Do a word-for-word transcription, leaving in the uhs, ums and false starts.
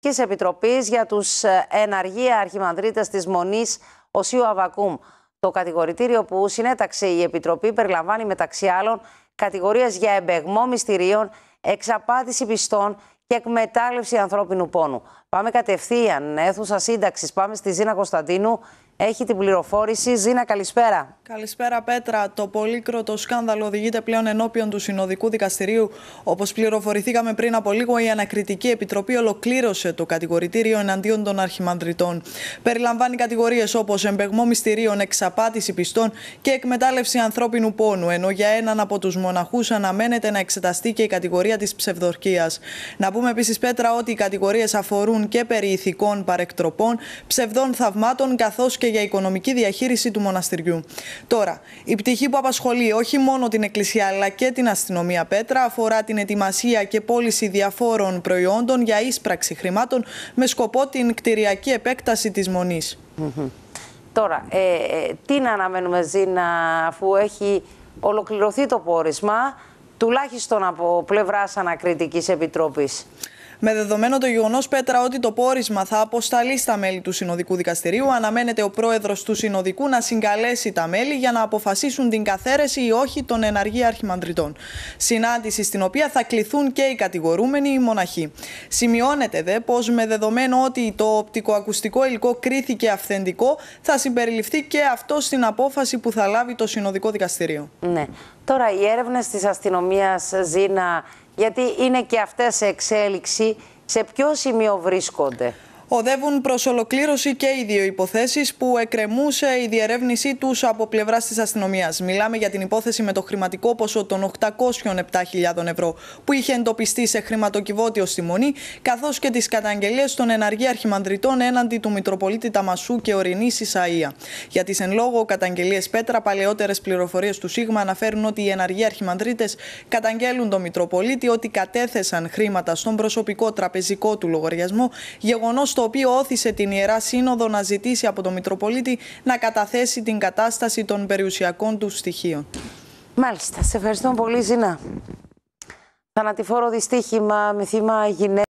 της Επιτροπής για τους εναργία αρχιμανδρίτες της Μονής Οσίου Αββακούμ. Το κατηγορητήριο που συνέταξε η Επιτροπή περιλαμβάνει μεταξύ άλλων κατηγορίες για εμπαιγμό μυστηρίων, εξαπάτηση πιστών και εκμετάλλευση ανθρώπινου πόνου. Πάμε κατευθείαν αίθουσα σύνταξης. Πάμε στη Ζήνα Κωνσταντίνου. Έχει την πληροφόρηση. Ζήνα, καλησπέρα. Καλησπέρα, Πέτρα. Το πολύκροτο σκάνδαλο οδηγείται πλέον ενώπιον του Συνοδικού Δικαστηρίου. Όπως πληροφορηθήκαμε πριν από λίγο, η Ανακριτική Επιτροπή ολοκλήρωσε το κατηγορητήριο εναντίον των αρχιμανδριτών. Περιλαμβάνει κατηγορίες όπως εμπαιγμό μυστηρίων, εξαπάτηση πιστών και εκμετάλλευση ανθρώπινου πόνου. Ενώ για έναν από τους μοναχούς αναμένεται να εξεταστεί και η κατηγορία της ψευδορκίας. Να πούμε επίσης, Πέτρα, ότι οι κατηγορίες αφορούν και περί ηθικών παρεκτροπών, ψευδών θαυμάτων, καθώς και για οικονομική διαχείριση του μοναστηριού. Τώρα, η πτυχή που απασχολεί όχι μόνο την Εκκλησία αλλά και την αστυνομία, Πέτρα, αφορά την ετοιμασία και πώληση διαφόρων προϊόντων για ίσπραξη χρημάτων με σκοπό την κτηριακή επέκταση της Μονής. Mm-hmm. Τώρα, ε, ε, τι να αναμένουμε, Ζήνα, αφού έχει ολοκληρωθεί το πόρισμα, τουλάχιστον από πλευράς Ανακριτικής Επιτροπής? Με δεδομένο το γεγονός, Πέτρα, ότι το πόρισμα θα αποσταλεί στα μέλη του Συνοδικού Δικαστηρίου, αναμένεται ο πρόεδρος του Συνοδικού να συγκαλέσει τα μέλη για να αποφασίσουν την καθαίρεση ή όχι των εναργία αρχιμανδριτών. Συνάντηση στην οποία θα κληθούν και οι κατηγορούμενοι, οι μοναχοί. Σημειώνεται δε πως με δεδομένο ότι το οπτικοακουστικό υλικό κρίθηκε αυθεντικό, θα συμπεριληφθεί και αυτό στην απόφαση που θα λάβει το Συνοδικό Δικαστηρίο. Ναι. Τώρα, οι έρευνες της αστυνομίας, Ζήνα, γιατί είναι και αυτές σε εξέλιξη, σε ποιο σημείο βρίσκονται? Οδεύουν προς ολοκλήρωση και οι δύο υποθέσεις που εκκρεμούσε η διερεύνησή τους από πλευράς της αστυνομίας. Μιλάμε για την υπόθεση με το χρηματικό ποσό των οκτακόσιων επτά χιλιάδων ευρώ που είχε εντοπιστεί σε χρηματοκιβώτιο στη Μονή, καθώς και τις καταγγελίες των εναργία αρχιμανδριτών έναντι του Μητροπολίτη Ταμασσού και Ορεινής Ισαΐα. Για τις εν λόγω καταγγελίες, Πέτρα, παλαιότερες πληροφορίες του ΣΥΓΜΑ αναφέρουν ότι οι εναργία αρχιμανδρίτες καταγγέλουν τον Μητροπολίτη ότι κατέθεσαν χρήματα στον προσωπικό τραπεζικό του λογαριασμό, γεγονός το οποίο όθησε την Ιερά Σύνοδο να ζητήσει από τον Μητροπολίτη να καταθέσει την κατάσταση των περιουσιακών του στοιχείων. Μάλιστα. Σε ευχαριστώ πολύ, Ζήνα. Θανατηφόρο δυστύχημα με θύμα γυναίκα.